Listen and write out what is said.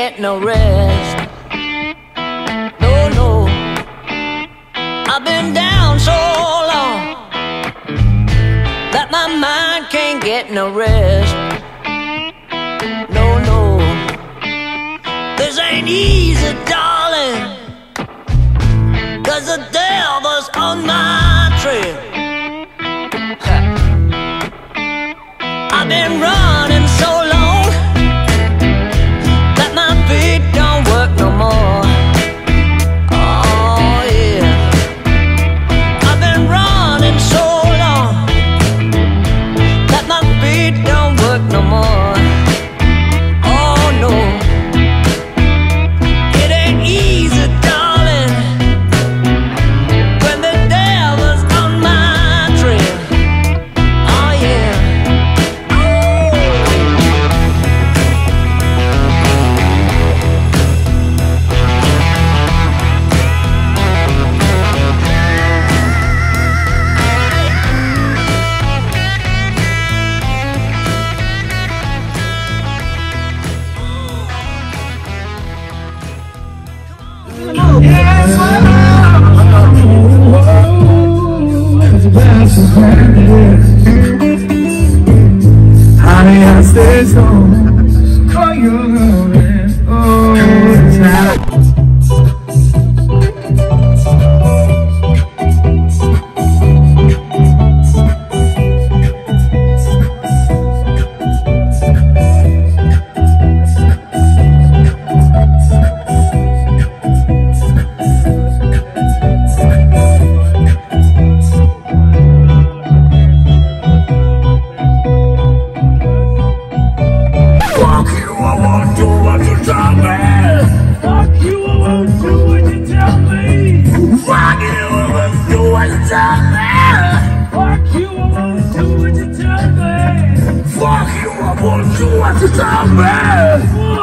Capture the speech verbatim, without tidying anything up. get no rest. No, no, I've been down so long that my mind can't get no rest. No, no, this ain't easy, darling, 'cause the devil's on my trail. Ha. I've been running so long to tell me.